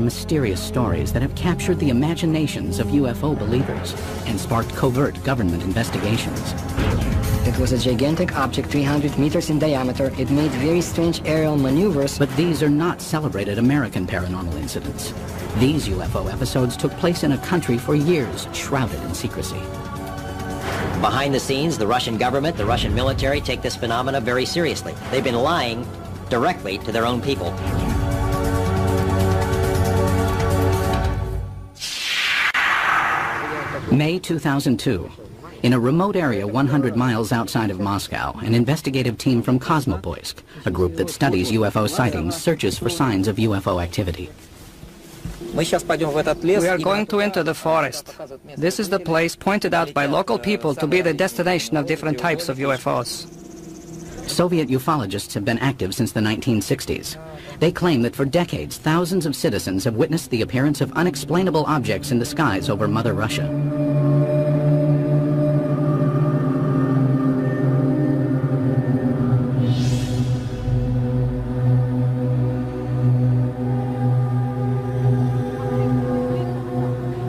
are mysterious stories that have captured the imaginations of UFO believers and sparked covert government investigations. It was a gigantic object 300 meters in diameter. It made very strange aerial maneuvers. But these are not celebrated American paranormal incidents. These UFO episodes took place in a country for years shrouded in secrecy. Behind the scenes, the Russian government, the Russian military take this phenomena very seriously. They've been lying directly to their own people. May 2002. In a remote area 100 miles outside of Moscow, an investigative team from Kosmopoisk, a group that studies UFO sightings, searches for signs of UFO activity. We are going to enter the forest. This is the place pointed out by local people to be the destination of different types of UFOs. Soviet ufologists have been active since the 1960s. They claim that for decades, thousands of citizens have witnessed the appearance of unexplainable objects in the skies over Mother Russia.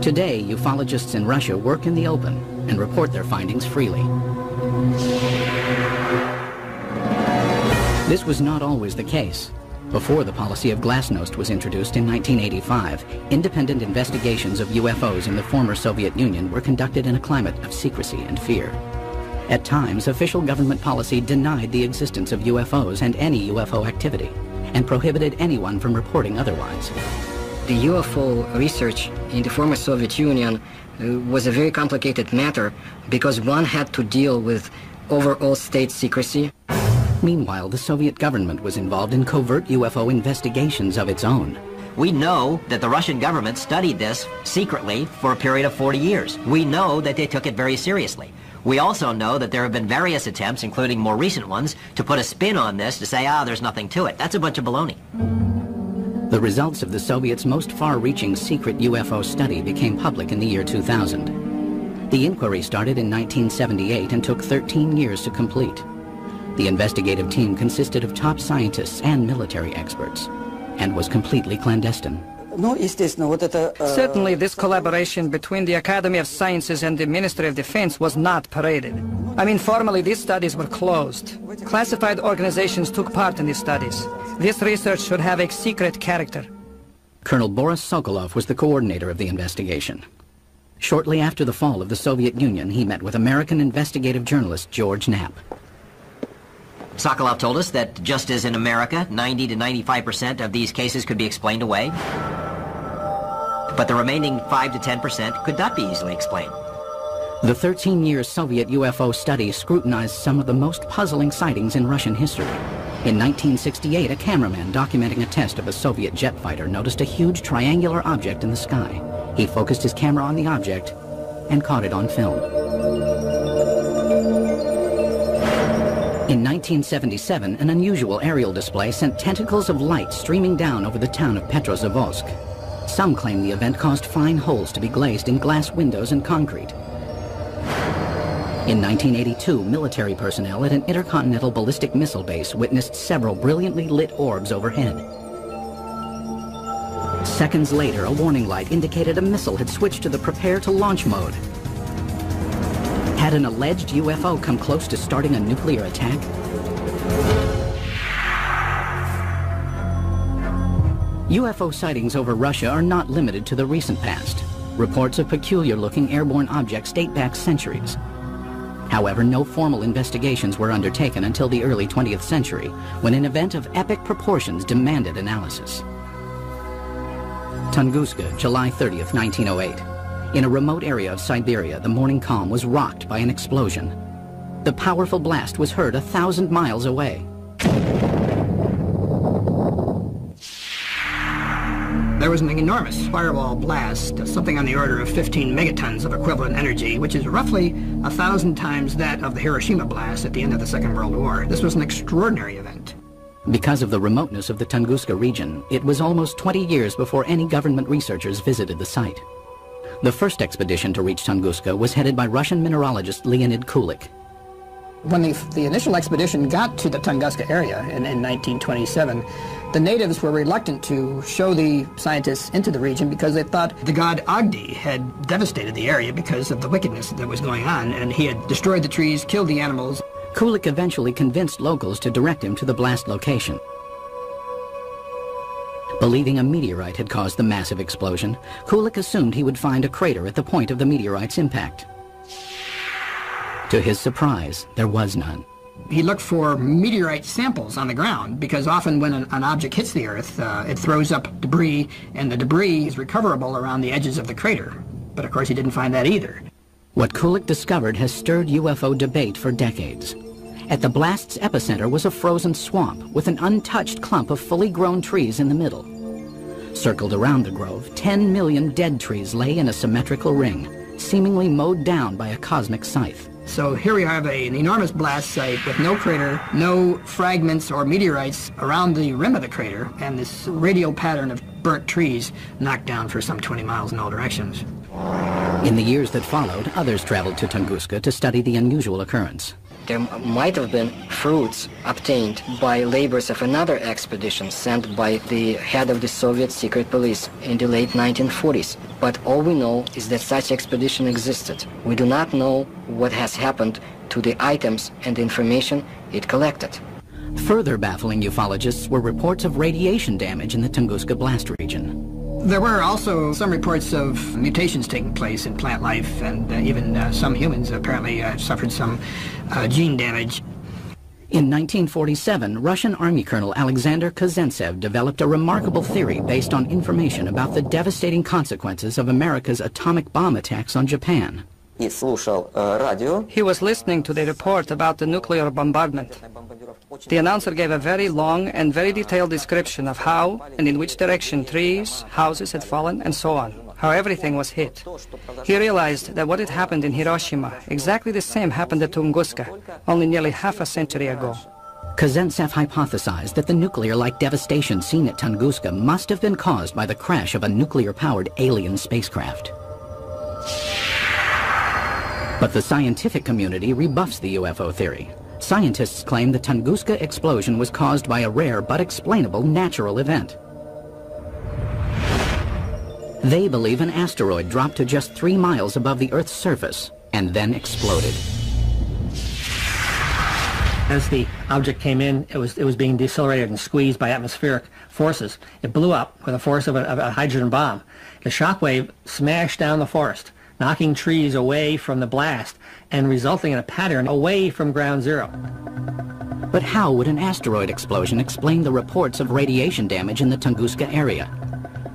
Today, ufologists in Russia work in the open and report their findings freely. This was not always the case. Before the policy of Glasnost was introduced in 1985, independent investigations of UFOs in the former Soviet Union were conducted in a climate of secrecy and fear. At times, official government policy denied the existence of UFOs and any UFO activity, and prohibited anyone from reporting otherwise. The UFO research in the former Soviet Union was a very complicated matter because one had to deal with overall state secrecy. Meanwhile, the Soviet government was involved in covert UFO investigations of its own. We know that the Russian government studied this secretly for a period of 40 years. We know that they took it very seriously. We also know that there have been various attempts, including more recent ones, to put a spin on this, to say, ah, there's nothing to it. That's a bunch of baloney. The results of the Soviets' most far-reaching secret UFO study became public in the year 2000. The inquiry started in 1978 and took 13 years to complete. The investigative team consisted of top scientists and military experts, and was completely clandestine. Certainly, this collaboration between the Academy of Sciences and the Ministry of Defense was not paraded. I mean, formally, these studies were closed. Classified organizations took part in these studies. This research should have a secret character. Colonel Boris Sokolov was the coordinator of the investigation. Shortly after the fall of the Soviet Union, he met with American investigative journalist George Knapp. Sokolov told us that just as in America, 90% to 95% of these cases could be explained away, but the remaining 5% to 10% could not be easily explained. The 13-year Soviet UFO study scrutinized some of the most puzzling sightings in Russian history. In 1968, a cameraman documenting a test of a Soviet jet fighter noticed a huge triangular object in the sky. He focused his camera on the object and caught it on film. In 1977, an unusual aerial display sent tentacles of light streaming down over the town of Petrozavodsk. Some claim the event caused fine holes to be glazed in glass windows and concrete. In 1982, military personnel at an intercontinental ballistic missile base witnessed several brilliantly lit orbs overhead. Seconds later, a warning light indicated a missile had switched to the prepare to launch mode. Had an alleged UFO come close to starting a nuclear attack? UFO sightings over Russia are not limited to the recent past. Reports of peculiar-looking airborne objects date back centuries. However, no formal investigations were undertaken until the early 20th century, when an event of epic proportions demanded analysis. Tunguska, July 30th, 1908. In a remote area of Siberia, the morning calm was rocked by an explosion. The powerful blast was heard 1,000 miles away. There was an enormous fireball blast, something on the order of 15 megatons of equivalent energy, which is roughly 1,000 times that of the Hiroshima blast at the end of the Second World War. This was an extraordinary event. Because of the remoteness of the Tunguska region, it was almost 20 years before any government researchers visited the site. The first expedition to reach Tunguska was headed by Russian mineralogist Leonid Kulik. When the initial expedition got to the Tunguska area in 1927, The natives were reluctant to show the scientists into the region because they thought the god Agdi had devastated the area because of the wickedness that was going on, and he had destroyed the trees, killed the animals. Kulik eventually convinced locals to direct him to the blast location. Believing a meteorite had caused the massive explosion, Kulik assumed he would find a crater at the point of the meteorite's impact. To his surprise, there was none. He looked for meteorite samples on the ground, because often when an object hits the Earth, it throws up debris, and the debris is recoverable around the edges of the crater. But of course he didn't find that either. What Kulik discovered has stirred UFO debate for decades. At the blast's epicenter was a frozen swamp with an untouched clump of fully grown trees in the middle. Circled around the grove, 10 million dead trees lay in a symmetrical ring, seemingly mowed down by a cosmic scythe. So here we have an enormous blast site with no crater, no fragments or meteorites around the rim of the crater, and this radial pattern of burnt trees knocked down for some 20 miles in all directions. In the years that followed, others traveled to Tunguska to study the unusual occurrence. There might have been fruits obtained by labors of another expedition sent by the head of the Soviet secret police in the late 1940s. But all we know is that such expedition existed. We do not know what has happened to the items and the information it collected. Further baffling ufologists were reports of radiation damage in the Tunguska blast region. There were also some reports of mutations taking place in plant life, and even some humans apparently suffered some gene damage. In 1947, Russian Army Colonel Alexander Kazensev developed a remarkable theory based on information about the devastating consequences of America's atomic bomb attacks on Japan. He was listening to the report about the nuclear bombardment. The announcer gave a very long and very detailed description of how and in which direction trees, houses had fallen, and so on, how everything was hit. He realized that what had happened in Hiroshima, exactly the same happened at Tunguska, only nearly half a century ago. Kazantsev hypothesized that the nuclear-like devastation seen at Tunguska must have been caused by the crash of a nuclear-powered alien spacecraft. But the scientific community rebuffs the UFO theory. Scientists claim the Tunguska explosion was caused by a rare but explainable natural event. They believe an asteroid dropped to just 3 miles above the Earth's surface and then exploded. As the object came in, it was being decelerated and squeezed by atmospheric forces. It blew up with the force of a hydrogen bomb. The shockwave smashed down the forest, knocking trees away from the blast and resulting in a pattern away from ground zero. But how would an asteroid explosion explain the reports of radiation damage in the Tunguska area?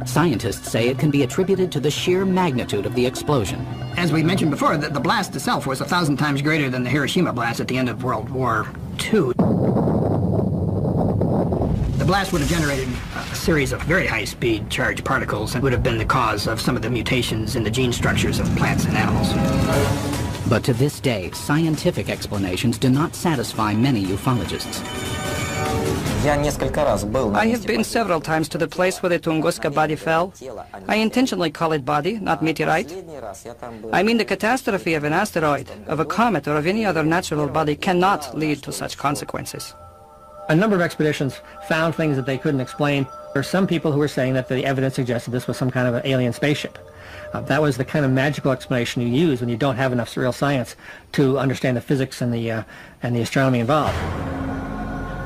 Scientists say it can be attributed to the sheer magnitude of the explosion. As we mentioned before, the blast itself was 1,000 times greater than the Hiroshima blast at the end of World War II. The blast would have generated a series of very high-speed charged particles and would have been the cause of some of the mutations in the gene structures of plants and animals. But to this day, scientific explanations do not satisfy many ufologists. I have been several times to the place where the Tunguska body fell. I intentionally call it body, not meteorite. I mean, the catastrophe of an asteroid, of a comet, or of any other natural body cannot lead to such consequences. A number of expeditions found things that they couldn't explain. There are some people who were saying that the evidence suggested this was some kind of an alien spaceship. That was the kind of magical explanation you use when you don't have enough real science to understand the physics and the astronomy involved.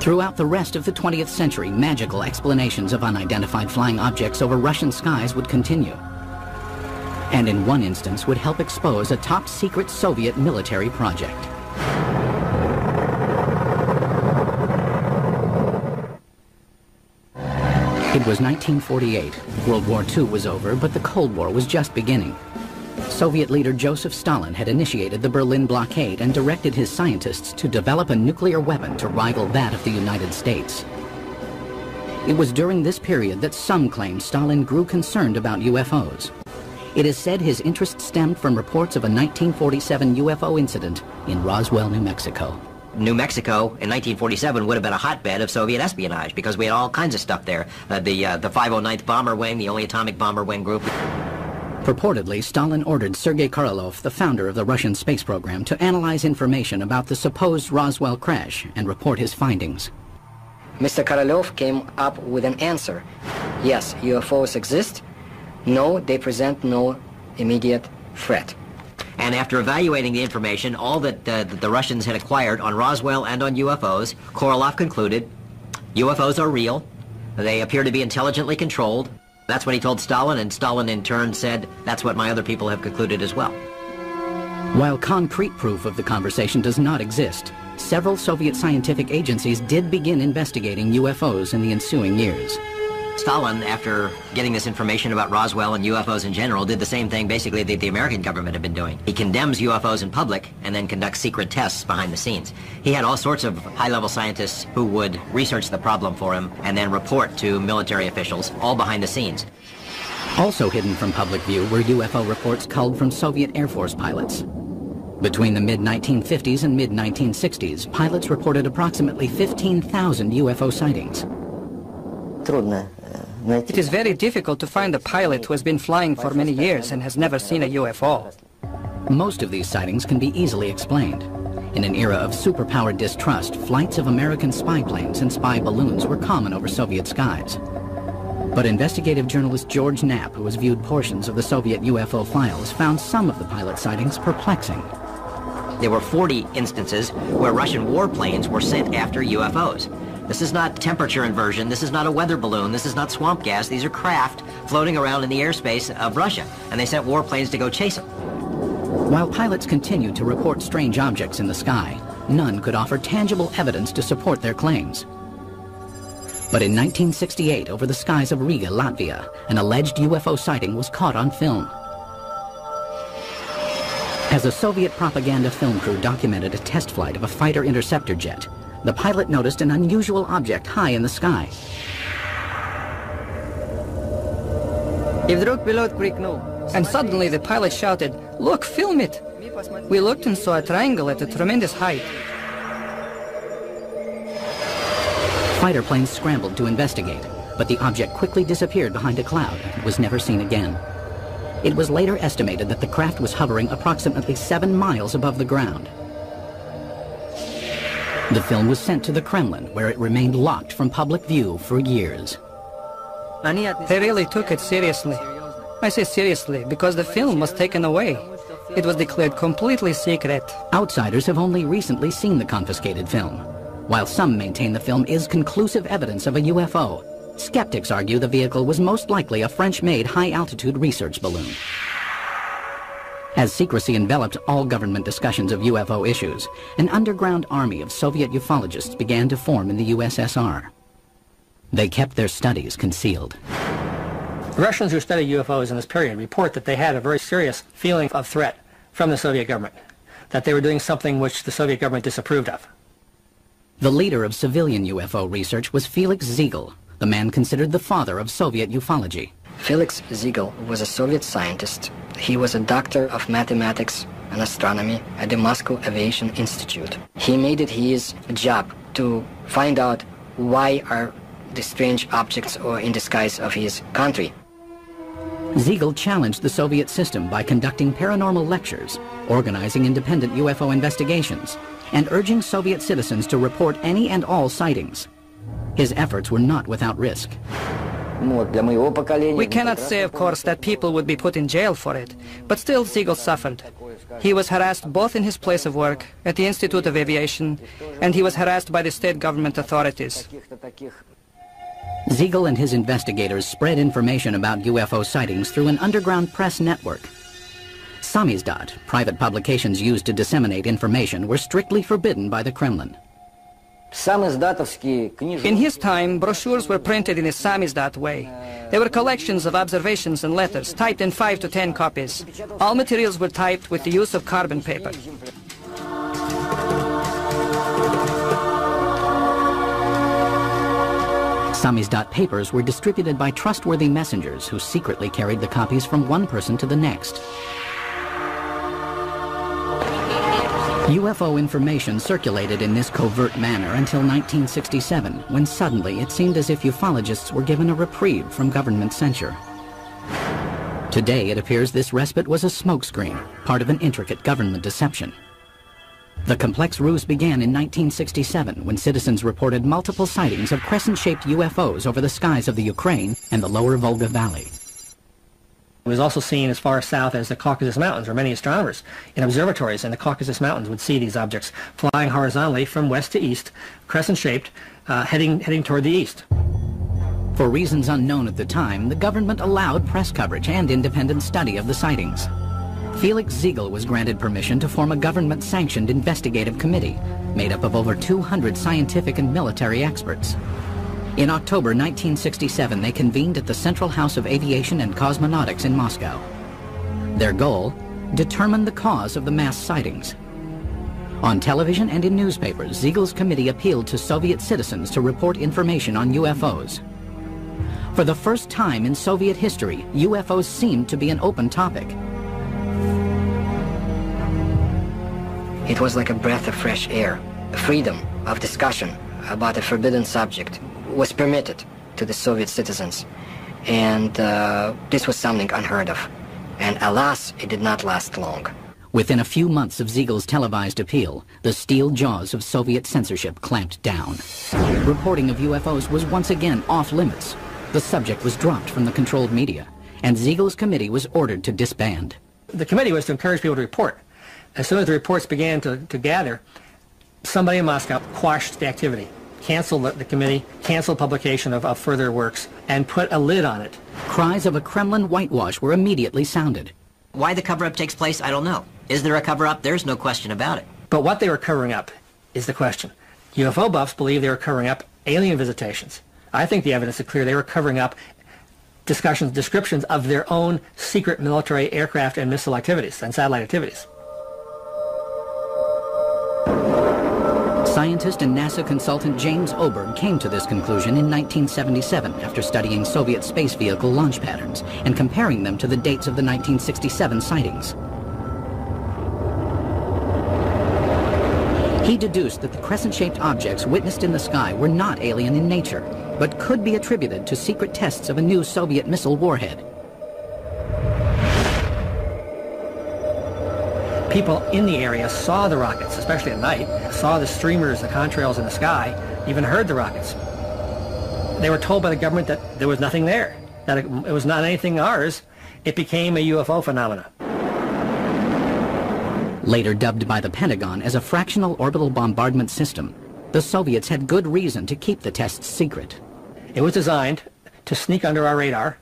Throughout the rest of the 20th century, magical explanations of unidentified flying objects over Russian skies would continue, and in one instance would help expose a top-secret Soviet military project. It was 1948. World War II was over, but the Cold War was just beginning. Soviet leader Joseph Stalin had initiated the Berlin blockade and directed his scientists to develop a nuclear weapon to rival that of the United States. It was during this period that some claim Stalin grew concerned about UFOs. It is said his interest stemmed from reports of a 1947 UFO incident in Roswell, New Mexico. New Mexico in 1947 would have been a hotbed of Soviet espionage because we had all kinds of stuff there. The 509th Bomber Wing, the only atomic bomber wing group. Purportedly, Stalin ordered Sergei Korolev, the founder of the Russian space program, to analyze information about the supposed Roswell crash and report his findings. Mr. Korolev came up with an answer. Yes, UFOs exist. No, they present no immediate threat. And after evaluating the information, all that the Russians had acquired on Roswell and on UFOs, Korolev concluded, UFOs are real. They appear to be intelligently controlled. That's what he told Stalin, and Stalin in turn said, that's what my other people have concluded as well. While concrete proof of the conversation does not exist, several Soviet scientific agencies did begin investigating UFOs in the ensuing years. Stalin, after getting this information about Roswell and UFOs in general, did the same thing basically that the American government had been doing. He condemns UFOs in public and then conducts secret tests behind the scenes. He had all sorts of high-level scientists who would research the problem for him and then report to military officials, all behind the scenes. Also hidden from public view were UFO reports culled from Soviet Air Force pilots. Between the mid-1950s and mid-1960s, pilots reported approximately 15,000 UFO sightings. It is very difficult to find a pilot who has been flying for many years and has never seen a UFO. Most of these sightings can be easily explained. In an era of superpower distrust, flights of American spy planes and spy balloons were common over Soviet skies. But investigative journalist George Knapp, who has viewed portions of the Soviet UFO files, found some of the pilot sightings perplexing. There were 40 instances where Russian warplanes were sent after UFOs. This is not temperature inversion, this is not a weather balloon, this is not swamp gas, these are craft floating around in the airspace of Russia, and they sent warplanes to go chase them. While pilots continued to report strange objects in the sky, none could offer tangible evidence to support their claims. But in 1968, over the skies of Riga, Latvia, an alleged UFO sighting was caught on film. As a Soviet propaganda film crew documented a test flight of a fighter interceptor jet, the pilot noticed an unusual object high in the sky. And suddenly the pilot shouted, "Look, film it!" We looked and saw a triangle at a tremendous height. Fighter planes scrambled to investigate, but the object quickly disappeared behind a cloud and was never seen again. It was later estimated that the craft was hovering approximately 7 miles above the ground. The film was sent to the Kremlin, where it remained locked from public view for years. They really took it seriously. I say seriously because the film was taken away. It was declared completely secret. Outsiders have only recently seen the confiscated film. While some maintain the film is conclusive evidence of a UFO, skeptics argue the vehicle was most likely a French-made high-altitude research balloon. As secrecy enveloped all government discussions of UFO issues, an underground army of Soviet ufologists began to form in the USSR. They kept their studies concealed. Russians who study UFOs in this period report that they had a very serious feeling of threat from the Soviet government, that they were doing something which the Soviet government disapproved of. The leader of civilian UFO research was Felix Zigel, the man considered the father of Soviet ufology. Felix Zigel was a Soviet scientist. He was a doctor of mathematics and astronomy at the Moscow Aviation Institute. He made it his job to find out why are the strange objects or in disguise of his country. Zigel challenged the Soviet system by conducting paranormal lectures, organizing independent UFO investigations, and urging Soviet citizens to report any and all sightings. His efforts were not without risk. We cannot say, of course, that people would be put in jail for it, but still Zigel suffered. He was harassed both in his place of work, at the Institute of Aviation, and he was harassed by the state government authorities. Zigel and his investigators spread information about UFO sightings through an underground press network. Samizdat, private publications used to disseminate information, were strictly forbidden by the Kremlin. In his time, brochures were printed in a Samizdat way. They were collections of observations and letters, typed in 5 to 10 copies. All materials were typed with the use of carbon paper. Samizdat papers were distributed by trustworthy messengers who secretly carried the copies from one person to the next. UFO information circulated in this covert manner until 1967, when suddenly it seemed as if ufologists were given a reprieve from government censure. Today it appears this respite was a smokescreen, part of an intricate government deception. The complex ruse began in 1967 when citizens reported multiple sightings of crescent-shaped UFOs over the skies of the Ukraine and the lower Volga Valley. It was also seen as far south as the Caucasus Mountains, where many astronomers in observatories in the Caucasus Mountains would see these objects flying horizontally from west to east, crescent-shaped, heading toward the east. For reasons unknown at the time, the government allowed press coverage and independent study of the sightings. Felix Zigel was granted permission to form a government-sanctioned investigative committee made up of over 200 scientific and military experts. In October 1967, they convened at the Central House of Aviation and Cosmonautics in Moscow. Their goal, determine the cause of the mass sightings. On television and in newspapers, Zigel's committee appealed to Soviet citizens to report information on UFOs. For the first time in Soviet history, UFOs seemed to be an open topic. It was like a breath of fresh air. Freedom of discussion about a forbidden subject was permitted to the Soviet citizens. And this was something unheard of. And alas, it did not last long. Within a few months of Zigel's televised appeal, the steel jaws of Soviet censorship clamped down. Reporting of UFOs was once again off limits. The subject was dropped from the controlled media, and Zigel's committee was ordered to disband. The committee was to encourage people to report. As soon as the reports began to gather, somebody in Moscow quashed the activity, canceled the committee, canceled publication of further works, and put a lid on it. Cries of a Kremlin whitewash were immediately sounded. Why the cover-up takes place, I don't know. Is there a cover-up? There's no question about it. But what they were covering up is the question. UFO buffs believe they were covering up alien visitations. I think the evidence is clear. They were covering up discussions, descriptions of their own secret military aircraft and missile activities and satellite activities. Scientist and NASA consultant James Oberg came to this conclusion in 1977 after studying Soviet space vehicle launch patterns and comparing them to the dates of the 1967 sightings. He deduced that the crescent-shaped objects witnessed in the sky were not alien in nature, but could be attributed to secret tests of a new Soviet missile warhead. People in the area saw the rockets, especially at night, saw the streamers, the contrails in the sky, even heard the rockets. They were told by the government that there was nothing there, that it was not anything ours. It became a UFO phenomenon. Later dubbed by the Pentagon as a fractional orbital bombardment system, the Soviets had good reason to keep the tests secret. It was designed to sneak under our radar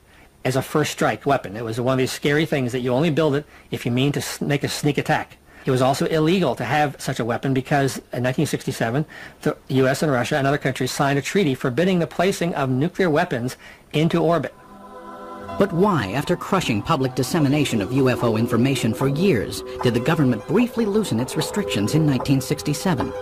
as a first strike weapon. It was one of these scary things that you only build it if you mean to make a sneak attack. It was also illegal to have such a weapon because in 1967, the US and Russia and other countries signed a treaty forbidding the placing of nuclear weapons into orbit. But why, after crushing public dissemination of UFO information for years, did the government briefly loosen its restrictions in 1967?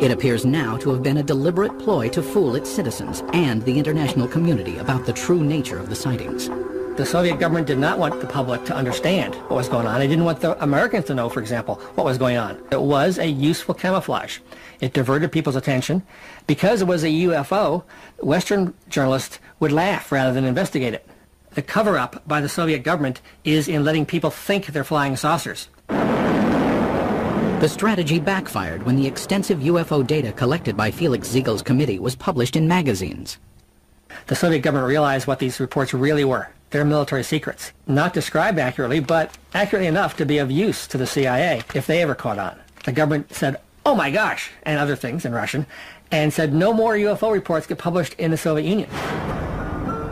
It appears now to have been a deliberate ploy to fool its citizens and the international community about the true nature of the sightings. The Soviet government did not want the public to understand what was going on. They didn't want the Americans to know, for example, what was going on. It was a useful camouflage. It diverted people's attention. Because it was a UFO, Western journalists would laugh rather than investigate it. The cover-up by the Soviet government is in letting people think they're flying saucers. The strategy backfired when the extensive UFO data collected by Felix Zigel's committee was published in magazines. The Soviet government realized what these reports really were. They're military secrets, not described accurately, but accurately enough to be of use to the CIA if they ever caught on. The government said, "Oh my gosh," and other things in Russian, and said no more UFO reports get published in the Soviet Union.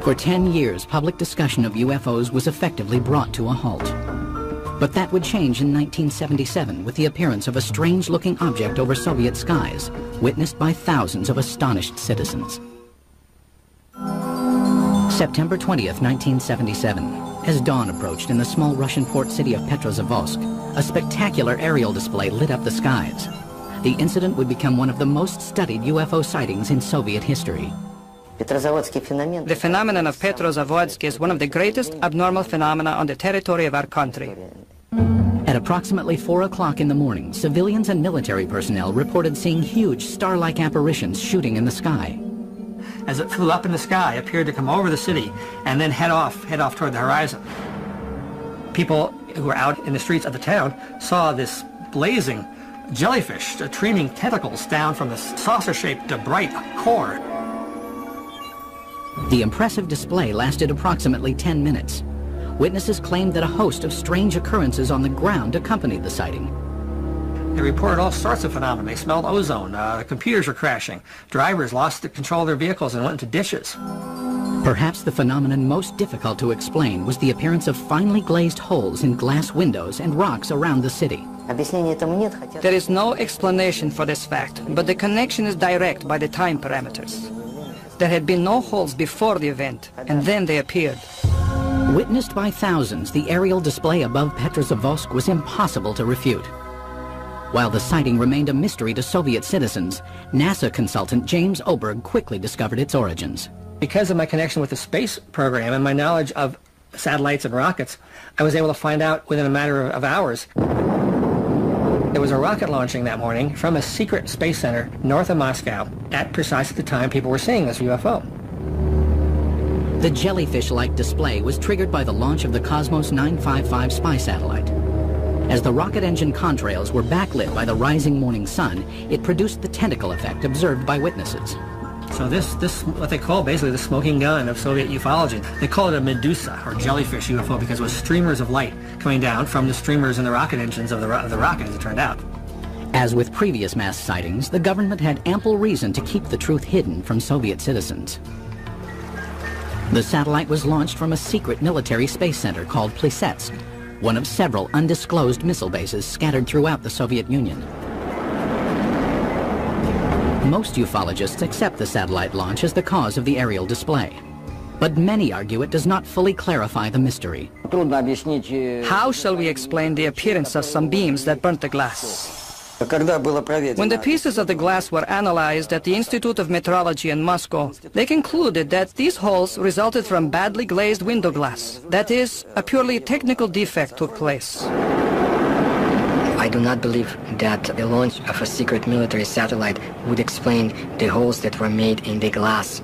For 10 years, public discussion of UFOs was effectively brought to a halt. But that would change in 1977 with the appearance of a strange-looking object over Soviet skies, witnessed by thousands of astonished citizens. September 20th, 1977. As dawn approached in the small Russian port city of Petrozavodsk, a spectacular aerial display lit up the skies. The incident would become one of the most studied UFO sightings in Soviet history. The phenomenon of Petrozavodsk is one of the greatest abnormal phenomena on the territory of our country. At approximately 4 o'clock in the morning, civilians and military personnel reported seeing huge star-like apparitions shooting in the sky. As it flew up in the sky, appeared to come over the city and then head off toward the horizon. People who were out in the streets of the town saw this blazing jellyfish training tentacles down from the saucer-shaped bright core. The impressive display lasted approximately 10 minutes. Witnesses claimed that a host of strange occurrences on the ground accompanied the sighting. They reported all sorts of phenomena. They smelled ozone, computers were crashing, drivers lost control of their vehicles and went into ditches. Perhaps the phenomenon most difficult to explain was the appearance of finely glazed holes in glass windows and rocks around the city. There is no explanation for this fact, but the connection is direct by the time parameters. There had been no holes before the event, and then they appeared. Witnessed by thousands, the aerial display above Petrozavodsk was impossible to refute. While the sighting remained a mystery to Soviet citizens, NASA consultant James Oberg quickly discovered its origins. Because of my connection with the space program and my knowledge of satellites and rockets, I was able to find out within a matter of hours. There was a rocket launching that morning from a secret space center north of Moscow at precisely the time people were seeing this UFO. The jellyfish-like display was triggered by the launch of the Cosmos 955 spy satellite. As the rocket engine contrails were backlit by the rising morning sun, it produced the tentacle effect observed by witnesses. So this what they call basically the smoking gun of Soviet ufology. They call it a Medusa, or jellyfish UFO, because it was streamers of light coming down from the streamers in the rocket engines of the rocket, as it turned out. As with previous mass sightings, the government had ample reason to keep the truth hidden from Soviet citizens. The satellite was launched from a secret military space center called Plisetsk, one of several undisclosed missile bases scattered throughout the Soviet Union. Most ufologists accept the satellite launch as the cause of the aerial display. But many argue it does not fully clarify the mystery. How shall we explain the appearance of some beams that burnt the glass? When the pieces of the glass were analyzed at the Institute of Meteorology in Moscow, they concluded that these holes resulted from badly glazed window glass. That is, a purely technical defect took place. I do not believe that the launch of a secret military satellite would explain the holes that were made in the glass.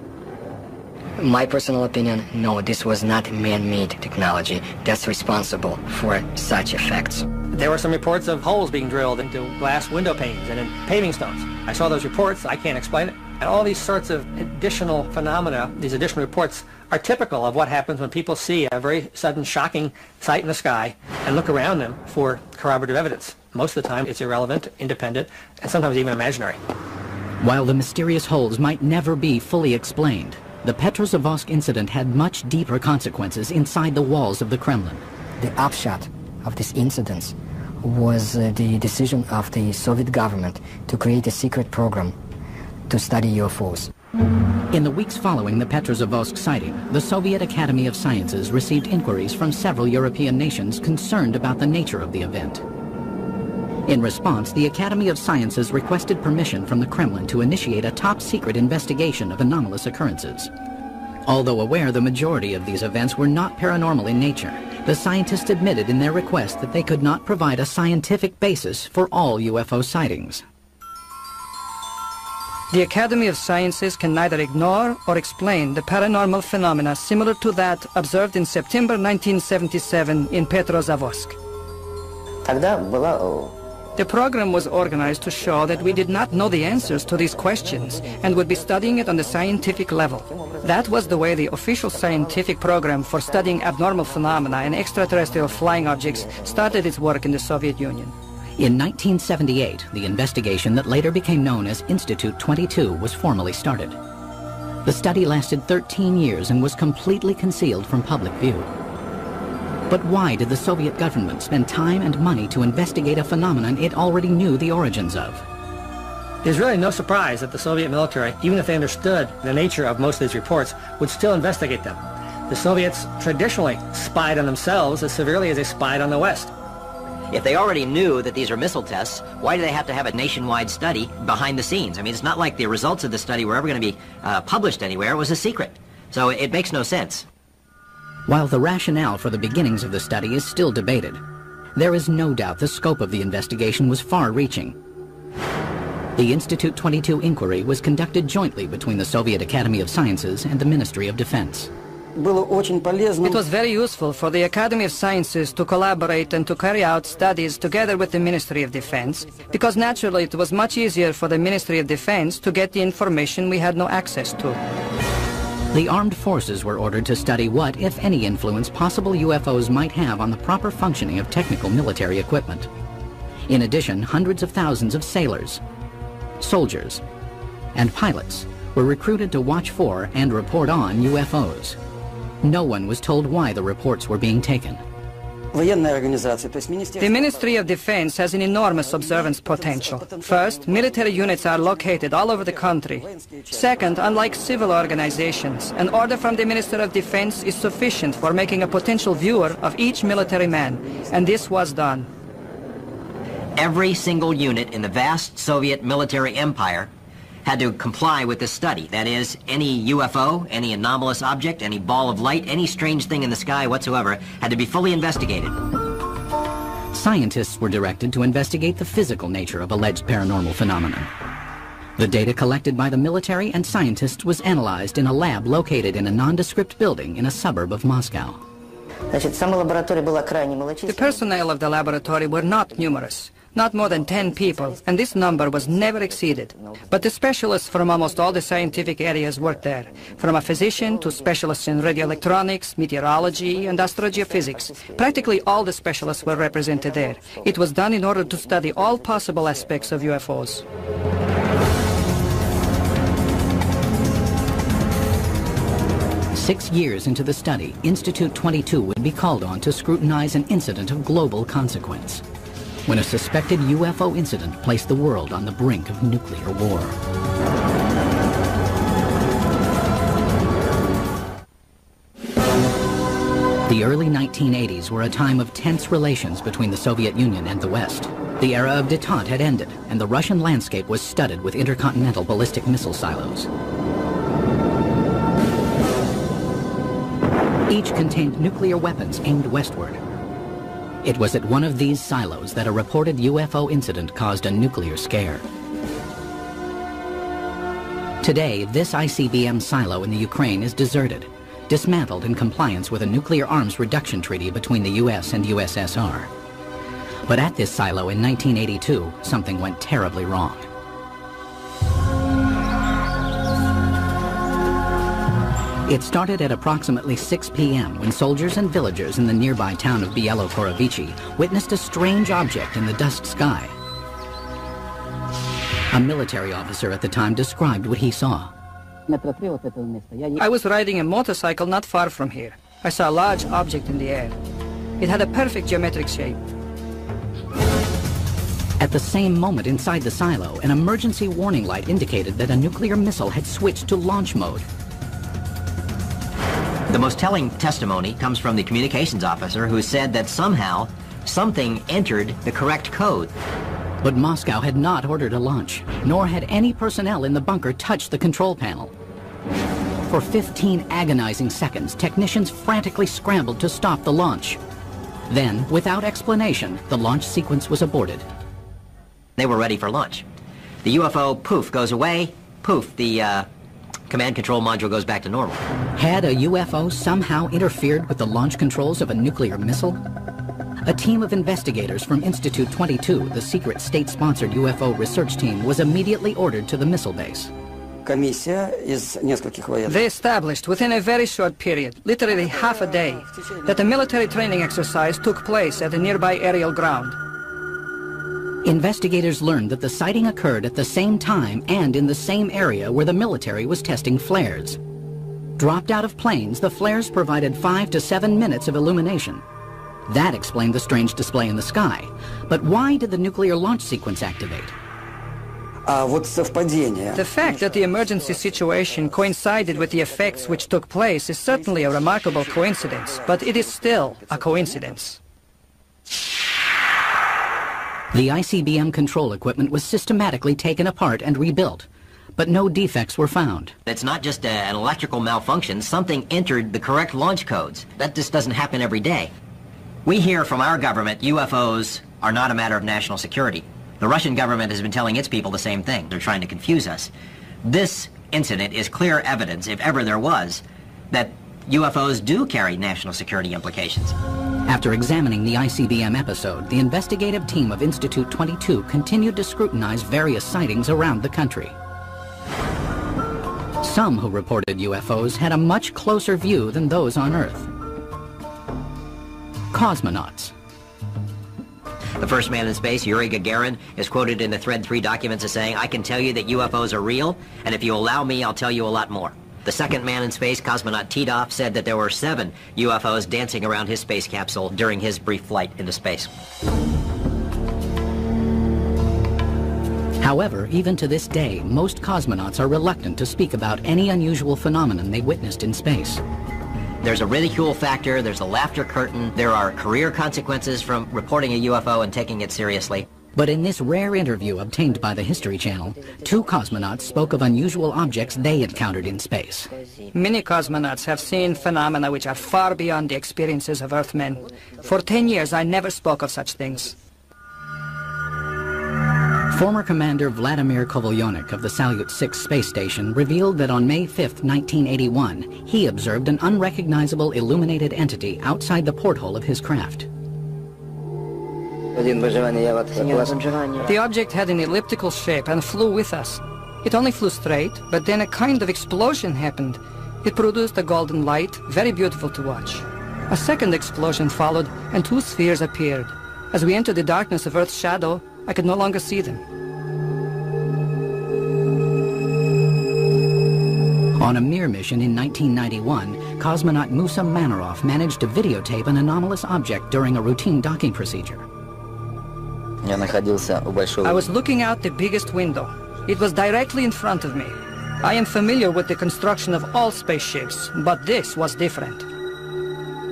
My personal opinion, no, this was not man-made technology that's responsible for such effects. There were some reports of holes being drilled into glass window panes and in paving stones. I saw those reports, I can't explain it. And all these sorts of additional phenomena, these additional reports, are typical of what happens when people see a very sudden, shocking sight in the sky and look around them for corroborative evidence. Most of the time, it's irrelevant, independent, and sometimes even imaginary. While the mysterious holes might never be fully explained, the Petrozavodsk incident had much deeper consequences inside the walls of the Kremlin. The upshot of this incident was the decision of the Soviet government to create a secret program to study UFOs. In the weeks following the Petrozavodsk sighting, the Soviet Academy of Sciences received inquiries from several European nations concerned about the nature of the event. In response, the Academy of Sciences requested permission from the Kremlin to initiate a top-secret investigation of anomalous occurrences. Although aware the majority of these events were not paranormal in nature, the scientists admitted in their request that they could not provide a scientific basis for all UFO sightings. The Academy of Sciences can neither ignore or explain the paranormal phenomena similar to that observed in September 1977 in Petrozavodsk. The program was organized to show that we did not know the answers to these questions and would be studying it on the scientific level. That was the way the official scientific program for studying abnormal phenomena and extraterrestrial flying objects started its work in the Soviet Union. In 1978, the investigation that later became known as Institute 22 was formally started. The study lasted 13 years and was completely concealed from public view. But why did the Soviet government spend time and money to investigate a phenomenon it already knew the origins of? There's really no surprise that the Soviet military, even if they understood the nature of most of these reports, would still investigate them. The Soviets traditionally spied on themselves as severely as they spied on the West. If they already knew that these are missile tests, why do they have to have a nationwide study behind the scenes? I mean, it's not like the results of the study were ever going to be published anywhere. It was a secret. So it makes no sense. While the rationale for the beginnings of the study is still debated, there is no doubt the scope of the investigation was far-reaching. The Institute 22 inquiry was conducted jointly between the Soviet Academy of Sciences and the Ministry of Defense. It was very useful for the Academy of Sciences to collaborate and to carry out studies together with the Ministry of Defense, because naturally it was much easier for the Ministry of Defense to get the information we had no access to. The armed forces were ordered to study what, if any, influence possible UFOs might have on the proper functioning of technical military equipment. In addition, hundreds of thousands of sailors, soldiers, and pilots were recruited to watch for and report on UFOs. No one was told why the reports were being taken. The Ministry of Defense has an enormous observance potential. First, military units are located all over the country. Second, unlike civil organizations, an order from the Minister of Defense is sufficient for making a potential viewer of each military man, and this was done. Every single unit in the vast Soviet military empire had to comply with this study. That is, any UFO, any anomalous object, any ball of light, any strange thing in the sky whatsoever had to be fully investigated. Scientists were directed to investigate the physical nature of alleged paranormal phenomena. The data collected by the military and scientists was analyzed in a lab located in a nondescript building in a suburb of Moscow. The personnel of the laboratory were not numerous. Not more than 10 people, and this number was never exceeded. But the specialists from almost all the scientific areas worked there, from a physician to specialists in radioelectronics, meteorology, and astrogeophysics. Practically all the specialists were represented there. It was done in order to study all possible aspects of UFOs. Six years into the study, Institute 22 would be called on to scrutinize an incident of global consequence, when a suspected UFO incident placed the world on the brink of nuclear war. The early 1980s were a time of tense relations between the Soviet Union and the West. The era of détente had ended, and the Russian landscape was studded with intercontinental ballistic missile silos. Each contained nuclear weapons aimed westward. It was at one of these silos that a reported UFO incident caused a nuclear scare. Today, this ICBM silo in the Ukraine is deserted, dismantled in compliance with a nuclear arms reduction treaty between the US and USSR. But at this silo in 1982, something went terribly wrong. It started at approximately 6 p.m. when soldiers and villagers in the nearby town of Bielo-Korovici witnessed a strange object in the dusk sky. A military officer at the time described what he saw. I was riding a motorcycle not far from here. I saw a large object in the air. It had a perfect geometric shape. At the same moment inside the silo, an emergency warning light indicated that a nuclear missile had switched to launch mode. The most telling testimony comes from the communications officer, who said that somehow something entered the correct code. But Moscow had not ordered a launch, nor had any personnel in the bunker touched the control panel. For 15 agonizing seconds, technicians frantically scrambled to stop the launch. Then, without explanation, the launch sequence was aborted. They were ready for launch. The UFO, poof, goes away. Poof, the command control module goes back to normal. Had a UFO somehow interfered with the launch controls of a nuclear missile? A team of investigators from Institute 22, the secret state-sponsored UFO research team, was immediately ordered to the missile base. They established within a very short period, literally half a day, that a military training exercise took place at a nearby aerial ground. Investigators learned that the sighting occurred at the same time and in the same area where the military was testing flares. Dropped out of planes, the flares provided 5 to 7 minutes of illumination. That explained the strange display in the sky. But why did the nuclear launch sequence activate? The fact that the emergency situation coincided with the effects which took place is certainly a remarkable coincidence, but it is still a coincidence. The ICBM control equipment was systematically taken apart and rebuilt, but no defects were found. It's not just an electrical malfunction. Something entered the correct launch codes. That just doesn't happen every day. We hear from our government UFOs are not a matter of national security. The Russian government has been telling its people the same thing. They're trying to confuse us. This incident is clear evidence, if ever there was, that UFOs do carry national security implications. After examining the ICBM episode, the investigative team of Institute 22 continued to scrutinize various sightings around the country. Some who reported UFOs had a much closer view than those on Earth. Cosmonauts. The first man in space, Yuri Gagarin, is quoted in the Thread 3 documents as saying, "I can tell you that UFOs are real, and if you allow me, I'll tell you a lot more." The second man in space, cosmonaut Titov, said that there were 7 UFOs dancing around his space capsule during his brief flight into space. However, even to this day, most cosmonauts are reluctant to speak about any unusual phenomenon they witnessed in space. There's a ridicule factor, there's a laughter curtain, there are career consequences from reporting a UFO and taking it seriously. But in this rare interview obtained by the History Channel, 2 cosmonauts spoke of unusual objects they encountered in space. Many cosmonauts have seen phenomena which are far beyond the experiences of Earthmen. For 10 years, I never spoke of such things. Former Commander Vladimir Kovalyonek of the Salyut 6 space station revealed that on May 5, 1981, he observed an unrecognizable illuminated entity outside the porthole of his craft. The object had an elliptical shape and flew with us. It only flew straight, but then a kind of explosion happened. It produced a golden light, very beautiful to watch. A second explosion followed, and 2 spheres appeared. As we entered the darkness of Earth's shadow, I could no longer see them. On a Mir mission in 1991, cosmonaut Musa Manarov managed to videotape an anomalous object during a routine docking procedure. I was looking out the biggest window. It was directly in front of me. I am familiar with the construction of all spaceships, but this was different.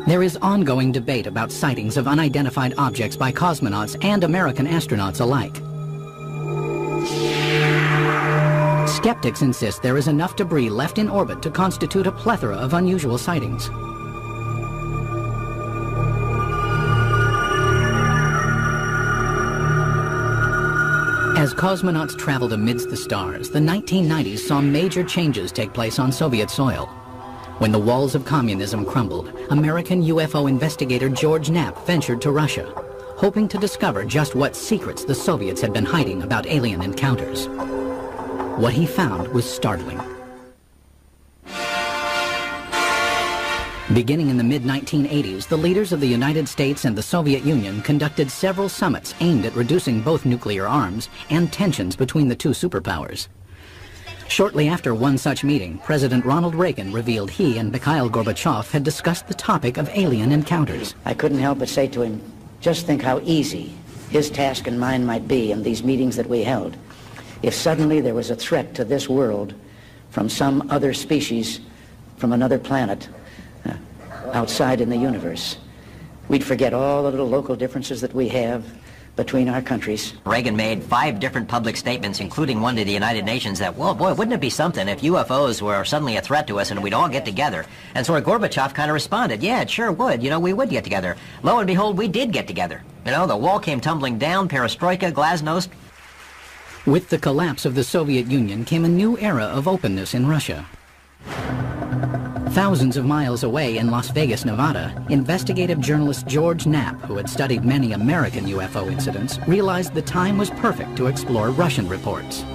There is ongoing debate about sightings of unidentified objects by cosmonauts and American astronauts alike. Skeptics insist there is enough debris left in orbit to constitute a plethora of unusual sightings. As cosmonauts traveled amidst the stars, the 1990s saw major changes take place on Soviet soil. When the walls of communism crumbled, American UFO investigator George Knapp ventured to Russia, hoping to discover just what secrets the Soviets had been hiding about alien encounters. What he found was startling. Beginning in the mid-1980s, the leaders of the United States and the Soviet Union conducted several summits aimed at reducing both nuclear arms and tensions between the 2 superpowers. Shortly after one such meeting, President Ronald Reagan revealed he and Mikhail Gorbachev had discussed the topic of alien encounters. I couldn't help but say to him, just think how easy his task and mine might be in these meetings that we held if suddenly there was a threat to this world from some other species, from another planet, outside in the universe. We'd forget all the little local differences that we have between our countries. Reagan made 5 different public statements, including one to the United Nations, that, well, boy, wouldn't it be something if UFOs were suddenly a threat to us and we'd all get together. And so Gorbachev kind of responded, yeah, it sure would. You know, we would get together. Lo and behold, we did get together. You know, the wall came tumbling down, perestroika, glasnost. With the collapse of the Soviet Union came a new era of openness in Russia. Thousands of miles away in Las Vegas, Nevada, investigative journalist George Knapp, who had studied many American UFO incidents, realized the time was perfect to explore Russian reports.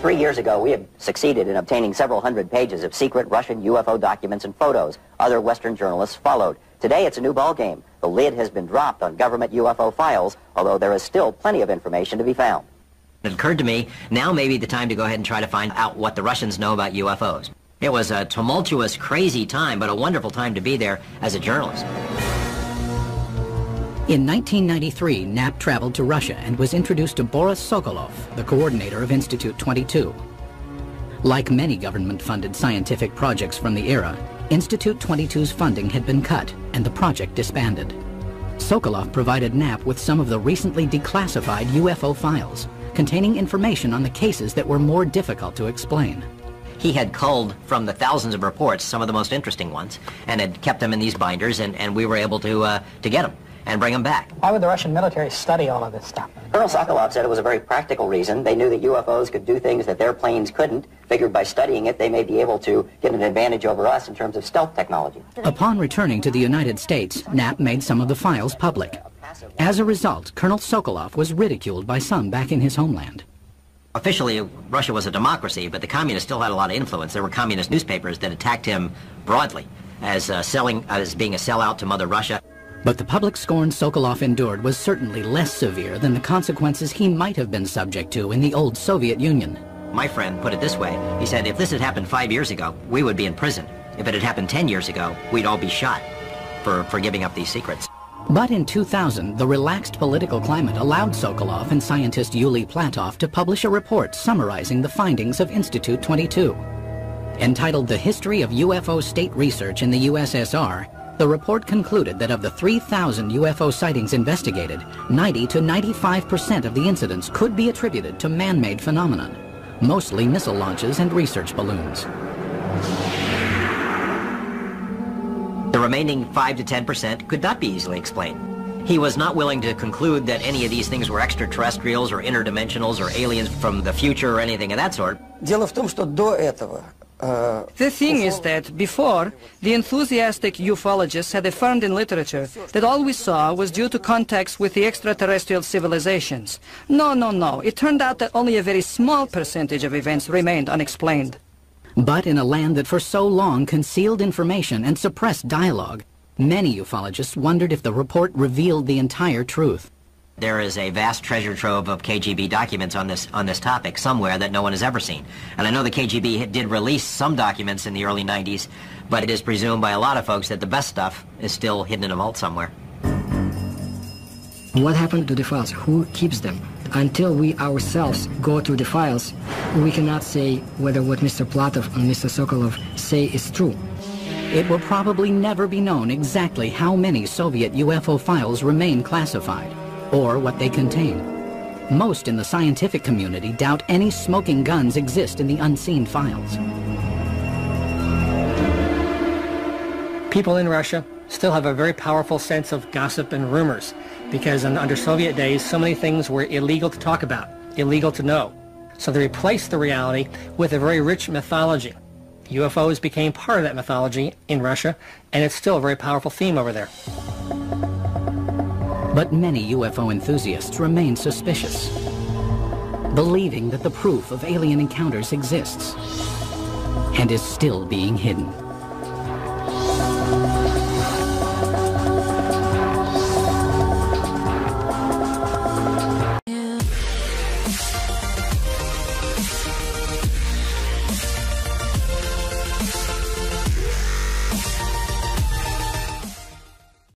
3 years ago, we had succeeded in obtaining several hundred pages of secret Russian UFO documents and photos. Other Western journalists followed. Today, it's a new ballgame. The lid has been dropped on government UFO files, although there is still plenty of information to be found. It occurred to me, now may be the time to go ahead and try to find out what the Russians know about UFOs. It was a tumultuous, crazy time, but a wonderful time to be there as a journalist. In 1993, Knapp traveled to Russia and was introduced to Boris Sokolov, the coordinator of Institute 22. Like many government-funded scientific projects from the era, Institute 22's funding had been cut and the project disbanded. Sokolov provided Knapp with some of the recently declassified UFO files, containing information on the cases that were more difficult to explain. He had culled from the thousands of reports some of the most interesting ones and had kept them in these binders, and we were able to get them. and bring them back. Why would the Russian military study all of this stuff? Colonel Sokolov said it was a very practical reason. They knew that UFOs could do things that their planes couldn't. Figured by studying it, they may be able to get an advantage over us in terms of stealth technology. Upon returning to the United States, Knapp made some of the files public. As a result, Colonel Sokolov was ridiculed by some back in his homeland. Officially, Russia was a democracy, but the communists still had a lot of influence. There were communist newspapers that attacked him broadly as being a sellout to Mother Russia. But the public scorn Sokolov endured was certainly less severe than the consequences he might have been subject to in the old Soviet Union. My friend put it this way. He said, if this had happened 5 years ago, we would be in prison. If it had happened 10 years ago, we'd all be shot for giving up these secrets. But in 2000, the relaxed political climate allowed Sokolov and scientist Yuli Platov to publish a report summarizing the findings of Institute 22. Entitled The History of UFO State Research in the USSR, the report concluded that of the 3,000 UFO sightings investigated, 90% to 95% of the incidents could be attributed to man-made phenomenon, mostly missile launches and research balloons. The remaining 5 to 10% could not be easily explained. He was not willing to conclude that any of these things were extraterrestrials or interdimensionals or aliens from the future or anything of that sort. The thing is that before, the enthusiastic ufologists had affirmed in literature that all we saw was due to contacts with the extraterrestrial civilizations. No. It turned out that only a very small percentage of events remained unexplained. But in a land that for so long concealed information and suppressed dialogue, many ufologists wondered if the report revealed the entire truth. There is a vast treasure trove of KGB documents on this topic somewhere that no one has ever seen. And I know the KGB did release some documents in the early 90s, but it is presumed by a lot of folks that the best stuff is still hidden in a vault somewhere. What happened to the files? Who keeps them? Until we ourselves go through the files, we cannot say whether what Mr. Platov and Mr. Sokolov say is true. It will probably never be known exactly how many Soviet UFO files remain classified, or what they contain. Most in the scientific community doubt any smoking guns exist in the unseen files. People in Russia still have a very powerful sense of gossip and rumors, because under Soviet days, so many things were illegal to talk about, illegal to know. So they replaced the reality with a very rich mythology. UFOs became part of that mythology in Russia, and it's still a very powerful theme over there. But many UFO enthusiasts remain suspicious, believing that the proof of alien encounters exists and is still being hidden.